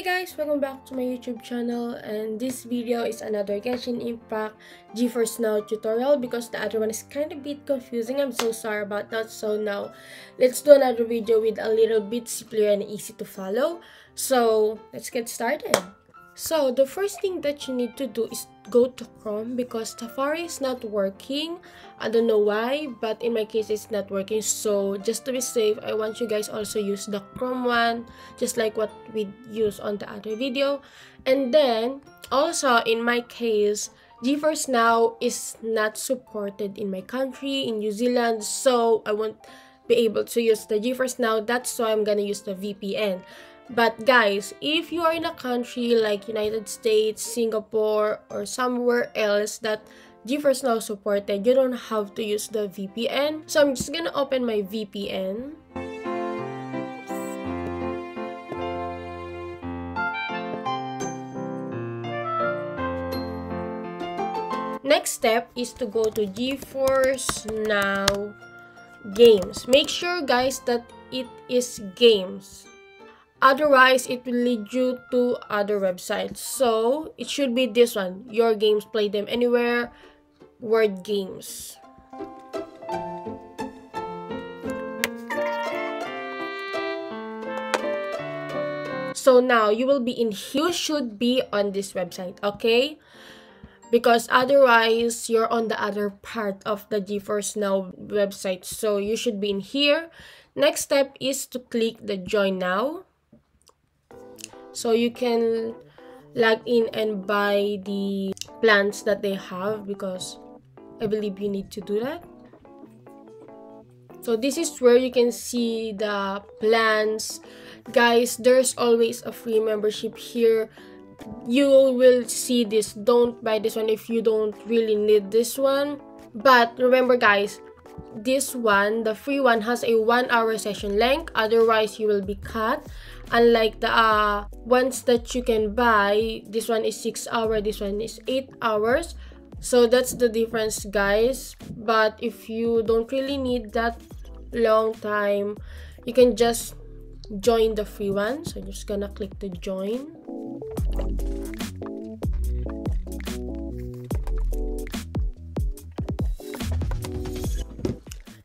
Hey guys, welcome back to my YouTube channel, and this video is another Genshin Impact GeForce Now tutorial because the other one is kind of a bit confusing. I'm so sorry about that. So now let's do another video with a little bit simpler and easy to follow. So let's get started. So the first thing that you need to do is go to Chrome because Safari is not working. I don't know why, but in my case it's not working. So just to be safe, I want you guys also use the Chrome one, just like what we used on the other video. And then also in my case, GeForce Now is not supported in my country, in New Zealand, so I won't be able to use the GeForce Now. That's why I'm gonna use the VPN. But guys, if you are in a country like United States, Singapore, or somewhere else that GeForce Now supported, you don't have to use the VPN. So I'm just gonna open my VPN. Next step is to go to GeForce Now Games. Make sure guys that it is Games. Otherwise, it will lead you to other websites. So it should be this one, Your Games, Play Them Anywhere, Word Games. So now you will be in, you should be on this website, okay? Because otherwise, you're on the other part of the GeForce Now website. So you should be in here. Next step is to click the Join Now. So you can log in and buy the plans that they have because I believe you need to do that. So this is where you can see the plans. Guys, there's always a free membership here. You will see this. Don't buy this one if you don't really need this one. But remember guys, this one, the free one, has a 1-hour session length. Otherwise, you will be cut. Unlike the ones that you can buy, this one is 6 hours, this one is 8 hours. So that's the difference, guys. But if you don't really need that long time, you can just join the free one. So I'm just gonna click the join.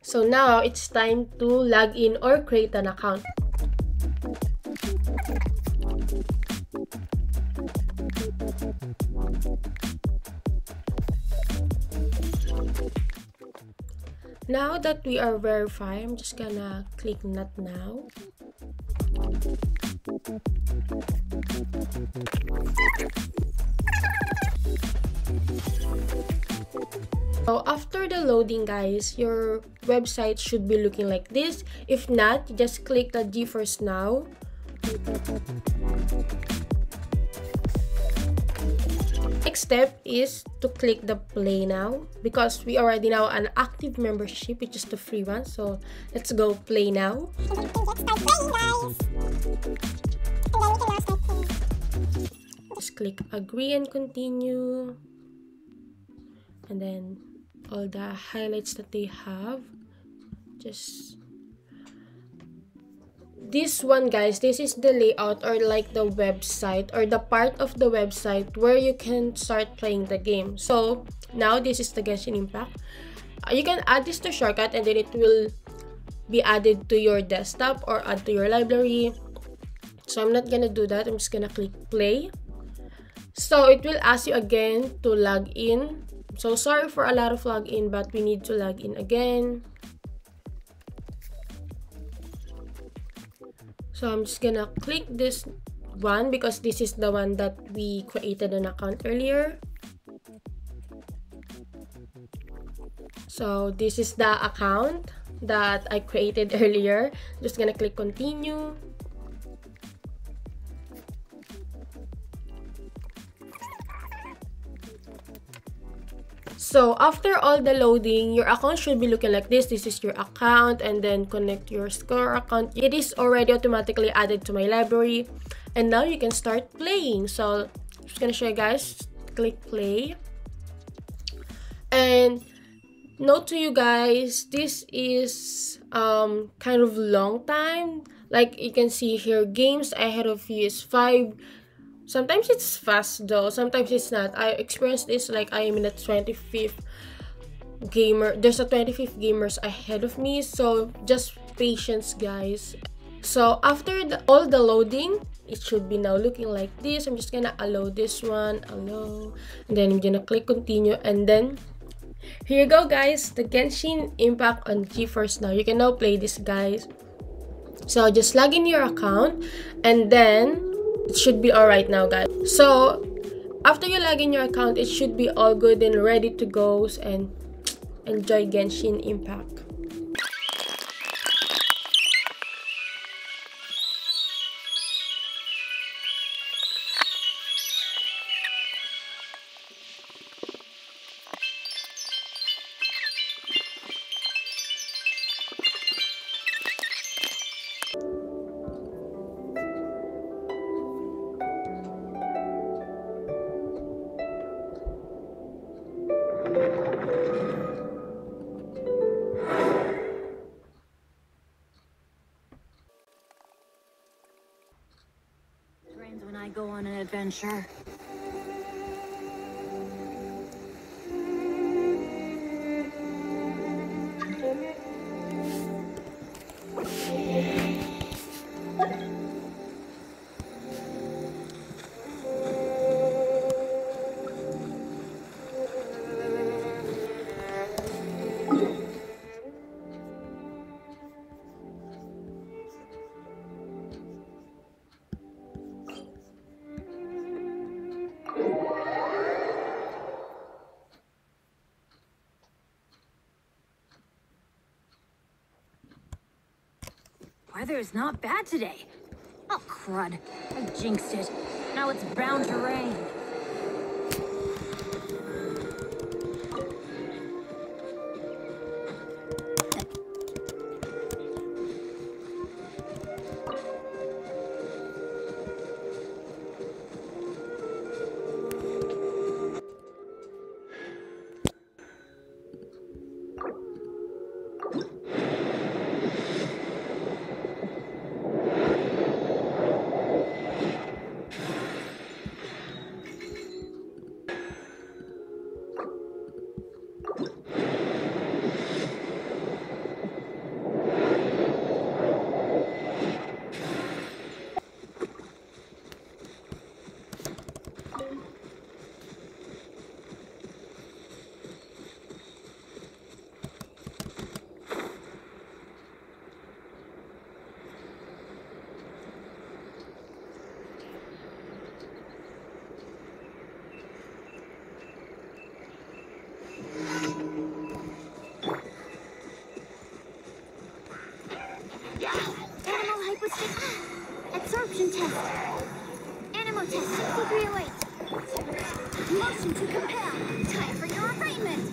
So now it's time to log in or create an account. Now that we are verified, I'm just gonna click Not Now. So after the loading guys, your website should be looking like this. If not, just click the GeForce Now. Next step is to click the Play Now because we already know an active membership, which is the free one. So let's go Play Now. Just click Agree and Continue. And then all the highlights that they have. Just this one guys, this is the layout or like the website or the part of the website where you can start playing the game. So now this is the Genshin Impact. You can add this to shortcut and then it will be added to your desktop or add to your library. So I'm not gonna do that. I'm just gonna click play. So it will ask you again to log in. So sorry for a lot of login, but we need to log in again. So I'm just gonna click this one because this is the one that we created an account earlier. So this is the account that I created earlier. Just gonna click continue. So after all the loading, your account should be looking like this. This is your account, and then connect your Score account. It is already automatically added to my library. And now you can start playing. So I'm just gonna show you guys. Click play. And note to you guys, this is kind of long time. Like you can see here, games ahead of you is 5. Sometimes it's fast though, sometimes it's not. I experienced this, like I am in the 25th gamer. There's a 25th gamers ahead of me, so just patience guys. So after all the loading, it should be now looking like this. I'm just gonna allow this one, allow, and then I'm gonna click continue, and then here you go guys, the Genshin Impact on GeForce Now. You can now play this guys. So just log in your account, and then it should be all right now guys. So after you log in your account, it should be all good and ready to go, and enjoy Genshin Impact. I go on an adventure. Weather is not bad today. Oh crud, I jinxed it. Now it's bound to rain. Absorption test. Animal test 6308. Motion to compel. Time for your assignment.